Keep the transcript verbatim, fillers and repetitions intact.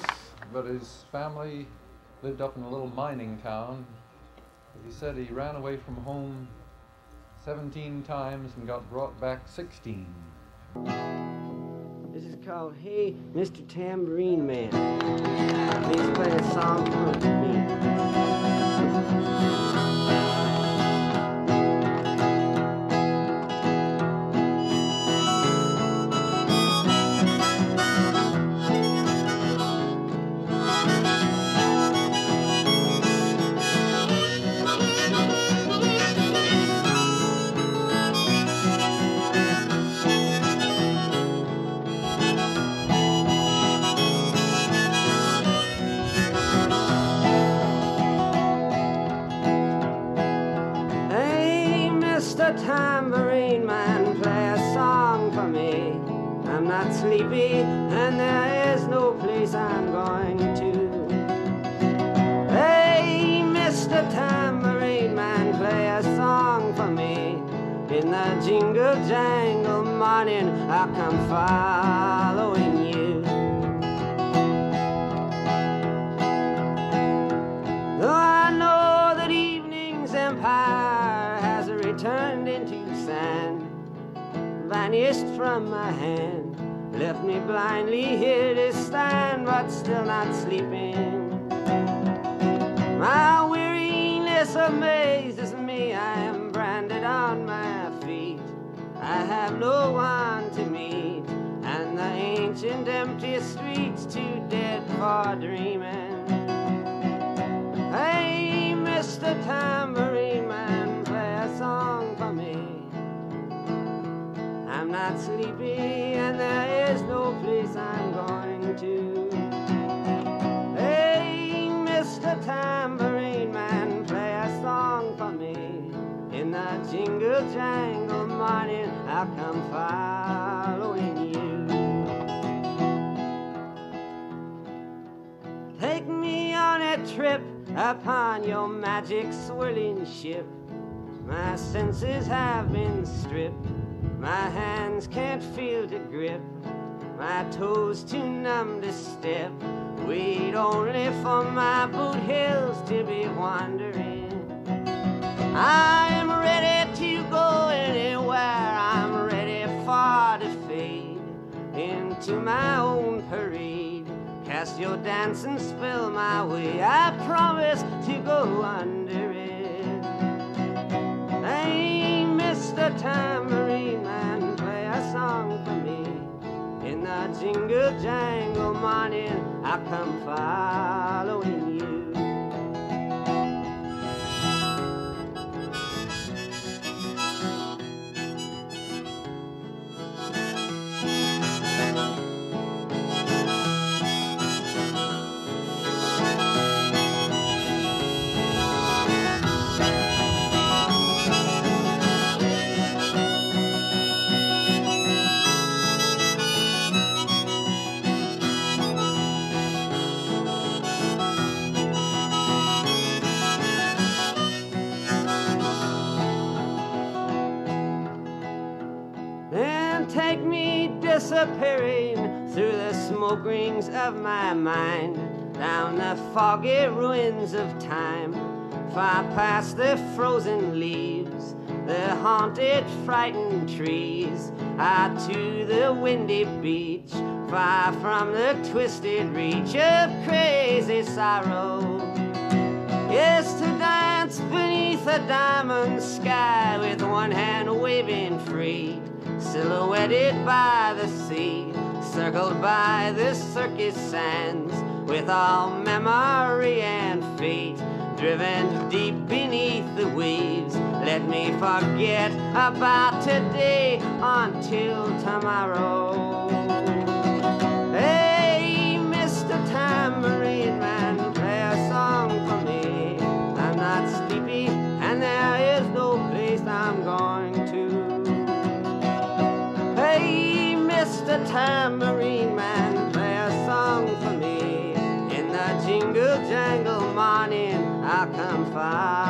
business, but his family lived up in a little mining town. He said he ran away from home seventeen times and got brought back sixteen. This is called Hey, Mister Tambourine Man. Please play a song for me. Mister Tambourine Man, play a song for me. I'm not sleepy, and there is no place I'm going to. Hey, Mister Tambourine Man, play a song for me. In the jingle jangle morning, I'll come following you. Though I know that evening's empire turned into sand, vanished from my hand, left me blindly here to stand, but still not sleeping. My weariness amazes me. I am branded on my feet. I have no one to meet, and the ancient empty streets too dead for dreaming. Hey, Mister Tambourine Man, song for me. I'm not sleepy, and there is no place I'm going to. Hey, Mister Tambourine Man, play a song for me. In the jingle jangle morning, I'll come following you. Take me on a trip upon your magic swirling ship. My senses have been stripped, my hands can't feel the grip, my toes too numb to step. Wait only for my boot heels to be wandering. I am ready to go anywhere, I'm ready for the fade into my own parade. Cast your dance and spell my way, I promise to go under it. Hey, Mister Tambourine Man, play a song for me. In the jingle jangle morning, I'll come following you. Take me disappearing through the smoke rings of my mind, down the foggy ruins of time, far past the frozen leaves, the haunted, frightened trees, out to the windy beach, far from the twisted reach of crazy sorrow. Yes, to dance beneath a diamond sky with one hand waving free, silhouetted by the sea, circled by the circus sands, with all memory and fate driven deep beneath the waves. Let me forget about today until tomorrow. Hey, Mister Tambourine Man, play a song for me. I'm not sleepy, and there is no place I'm going to. Hey, Mister Tambourine Man, play a song for me. In the jingle jangle morning, I'll come far.